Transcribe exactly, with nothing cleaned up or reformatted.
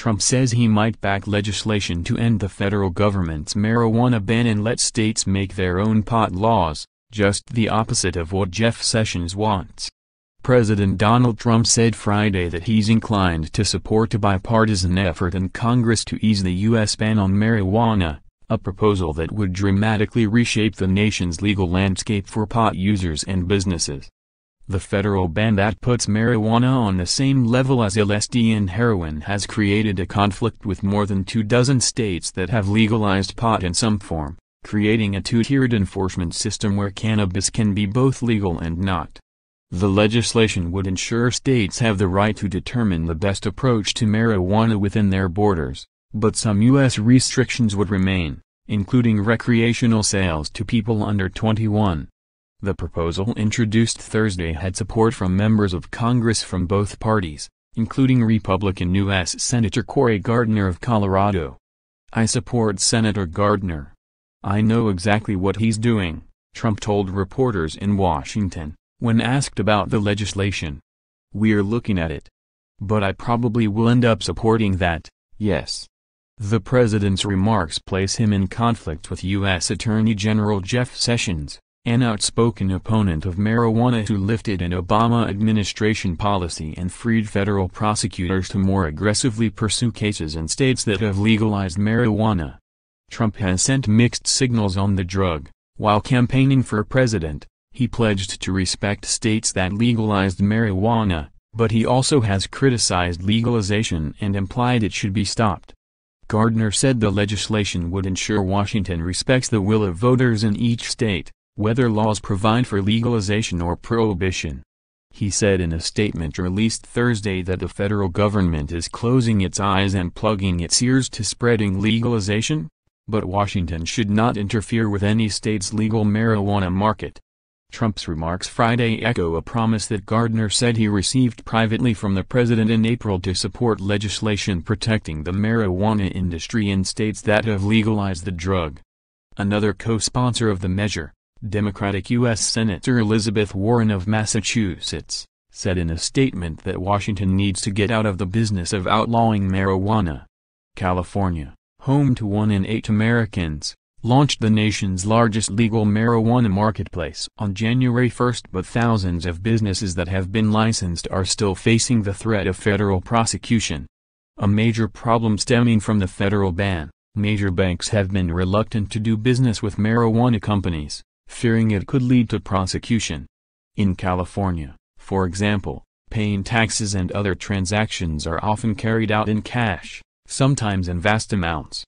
Trump says he might back legislation to end the federal government's marijuana ban and let states make their own pot laws, just the opposite of what Jeff Sessions wants. President Donald Trump said Friday that he's inclined to support a bipartisan effort in Congress to ease the U S ban on marijuana, a proposal that would dramatically reshape the nation's legal landscape for pot users and businesses. The federal ban that puts marijuana on the same level as L S D and heroin has created a conflict with more than two dozen states that have legalized pot in some form, creating a two-tiered enforcement system where cannabis can be both legal and not. The legislation would ensure states have the right to determine the best approach to marijuana within their borders, but some U S restrictions would remain, including recreational sales to people under twenty-one. The proposal introduced Thursday had support from members of Congress from both parties, including Republican U S Senator Cory Gardner of Colorado. "I support Senator Gardner. I know exactly what he's doing," Trump told reporters in Washington, when asked about the legislation. "We're looking at it. But I probably will end up supporting that, yes." The president's remarks place him in conflict with U S Attorney General Jeff Sessions, an outspoken opponent of marijuana who lifted an Obama administration policy and freed federal prosecutors to more aggressively pursue cases in states that have legalized marijuana. Trump has sent mixed signals on the drug. While campaigning for president, he pledged to respect states that legalized marijuana, but he also has criticized legalization and implied it should be stopped. Gardner said the legislation would ensure Washington respects the will of voters in each state, whether laws provide for legalization or prohibition. He said in a statement released Thursday that the federal government is closing its eyes and plugging its ears to spreading legalization, but Washington should not interfere with any state's legal marijuana market. Trump's remarks Friday echo a promise that Gardner said he received privately from the president in April to support legislation protecting the marijuana industry in states that have legalized the drug. Another co-sponsor of the measure, Democratic U S Senator Elizabeth Warren of Massachusetts, said in a statement that Washington needs to get out of the business of outlawing marijuana. California, home to one in eight Americans, launched the nation's largest legal marijuana marketplace on January first, but thousands of businesses that have been licensed are still facing the threat of federal prosecution. A major problem stemming from the federal ban, major banks have been reluctant to do business with marijuana companies, fearing it could lead to prosecution. In California, for example, paying taxes and other transactions are often carried out in cash, sometimes in vast amounts.